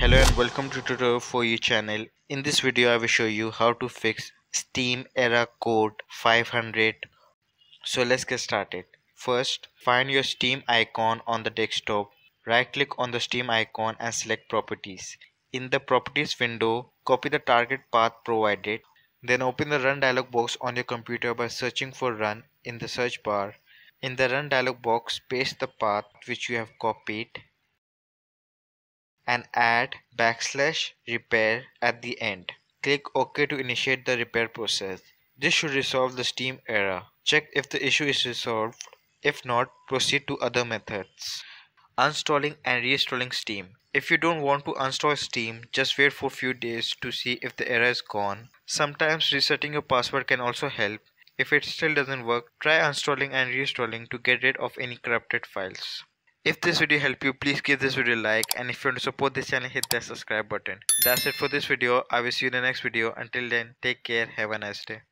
Hello and welcome to Tutorial 4You channel. In this video I will show you how to fix Steam error code 500. So let's get started. First, find your Steam icon on the desktop. Right click on the Steam icon and select properties. In the properties window, copy the target path provided. Then open the Run dialog box on your computer by searching for Run in the search bar. In the Run dialog box, paste the path which you have copied and add \repair at the end. Click OK to initiate the repair process. This should resolve the Steam error. Check if the issue is resolved. If not, proceed to other methods. Uninstalling and reinstalling Steam. If you don't want to uninstall Steam, just wait for a few days to see if the error is gone. Sometimes resetting your password can also help. If it still doesn't work, try uninstalling and reinstalling to get rid of any corrupted files. If this video helped you, please give this video a like, and if you want to support this channel, hit that subscribe button. That's it for this video. I will see you in the next video. Until then, take care. Have a nice day.